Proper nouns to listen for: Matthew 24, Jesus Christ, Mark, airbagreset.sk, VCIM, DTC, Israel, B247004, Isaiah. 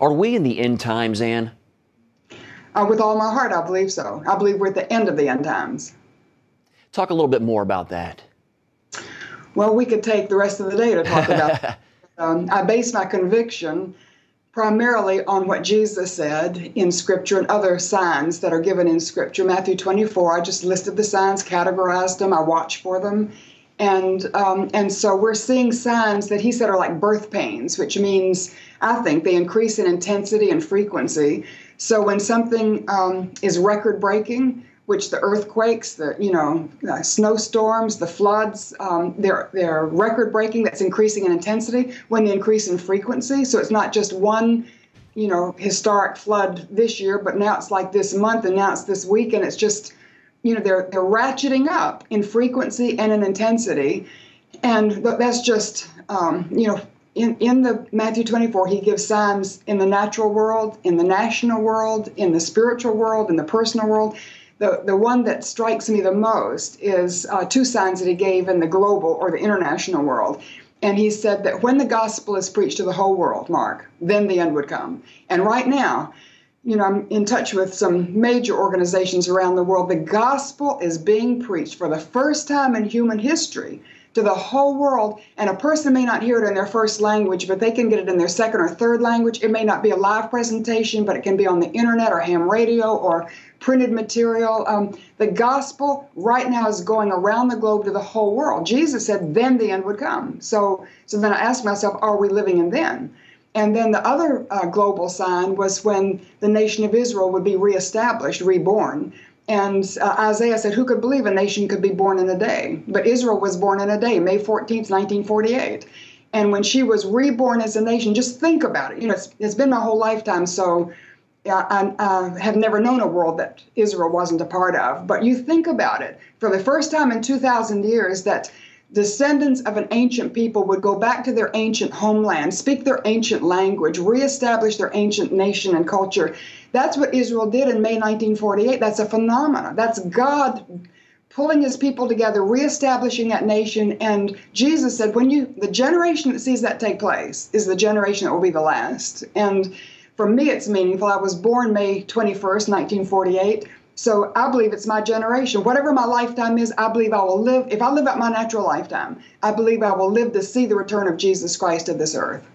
Are we in the end times, Ann? With all my heart, I believe so. I believe we're at the end of the end times. Talk a little bit more about that. Well, we could take the rest of the day to talk about that. I base my conviction primarily on what Jesus said in Scripture and other signs that are given in Scripture. Matthew 24, I just listed the signs, categorized them, I watched for them. And so we're seeing signs that he said are like birth pains, which means, I think, they increase in intensity and frequency. So when something is record-breaking, which the earthquakes, the snowstorms, the floods, they're record-breaking. That's increasing in intensity when they increase in frequency. So it's not just one, historic flood this year, but now it's like this month, and now it's this week, and it's just, they're ratcheting up in frequency and in intensity, and that's just, In the Matthew 24, he gives signs in the natural world, in the national world, in the spiritual world, in the personal world. The one that strikes me the most is two signs that he gave in the global or the international world. And he said that when the gospel is preached to the whole world, Mark, then the end would come. And right now, I'm in touch with some major organizations around the world. The gospel is being preached for the first time in human history to the whole world, and a person may not hear it in their first language, but they can get it in their second or third language. It may not be a live presentation, but it can be on the internet or ham radio or printed material. The gospel right now is going around the globe to the whole world. Jesus said then the end would come. So then I asked myself, are we living in then? And then the other global sign was when the nation of Israel would be reestablished, reborn. And Isaiah said, who could believe a nation could be born in a day? But Israel was born in a day, May 14th, 1948. And when she was reborn as a nation, just think about it. It's been my whole lifetime, so I have never known a world that Israel wasn't a part of. But you think about it. For the first time in 2,000 years that descendants of an ancient people would go back to their ancient homeland, speak their ancient language, reestablish their ancient nation and culture. That's what Israel did in May 1948. That's a phenomenon. That's God pulling his people together, reestablishing that nation. And Jesus said, the generation that sees that take place is the generation that will be the last. And for me, it's meaningful. I was born May 21st, 1948. So I believe it's my generation. Whatever my lifetime is, I believe I will live. If I live out my natural lifetime, I believe I will live to see the return of Jesus Christ to this earth.